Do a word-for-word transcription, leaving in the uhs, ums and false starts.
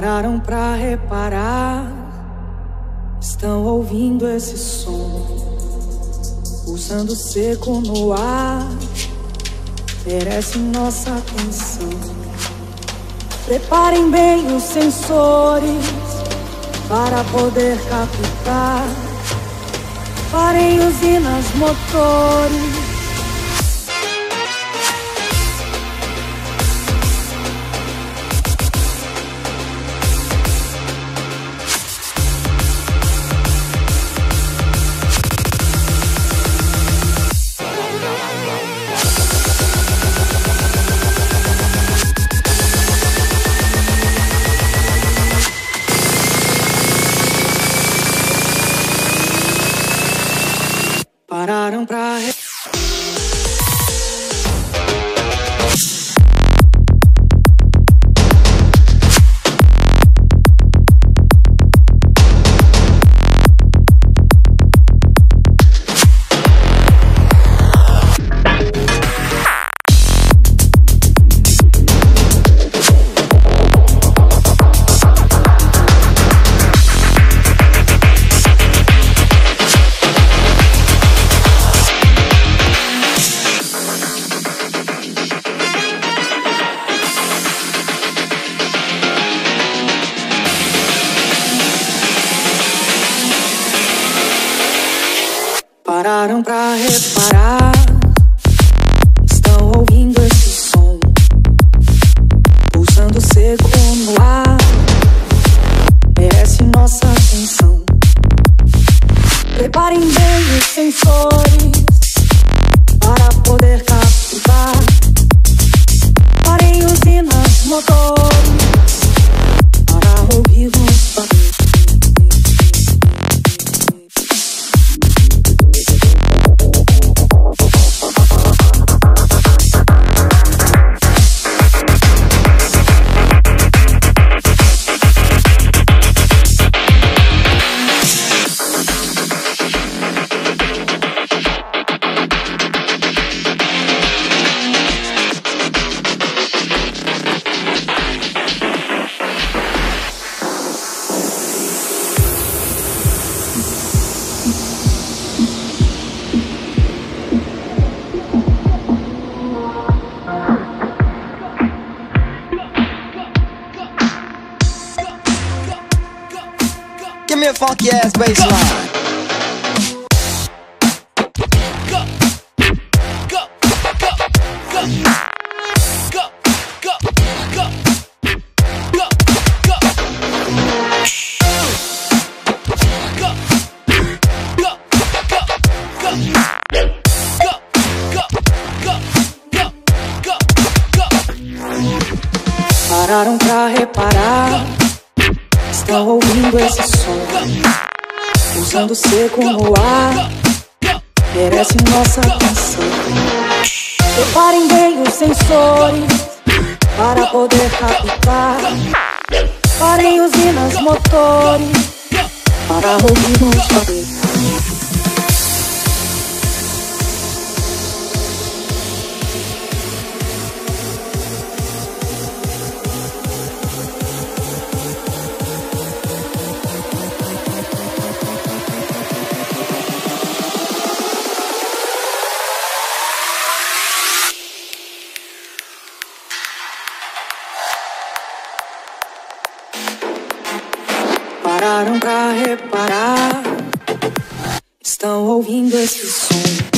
Pararam pra reparar, estão ouvindo esse som, pulsando seco no ar, merece nossa atenção. Preparem bem os sensores para poder captar. Parem usinas, motores. Pararam pra reparar, estão ouvindo esse som, pulsando seco no ar, merece nossa atenção. Preparem bem os sensores para poder capturar. Parem usinas, motores, para ouvir os barulhos. Give me a funky ass bass line. Go, go, go, go, go, go, go, go, go, go. Pararam pra reparar. Estão ouvindo esse som, pulsando seco no ar, merece nossa atenção. Preparem bem os sensores para poder captar. Parem usinas, motores, para ouvirmos falar. Pararam pra reparar, estão ouvindo esse som,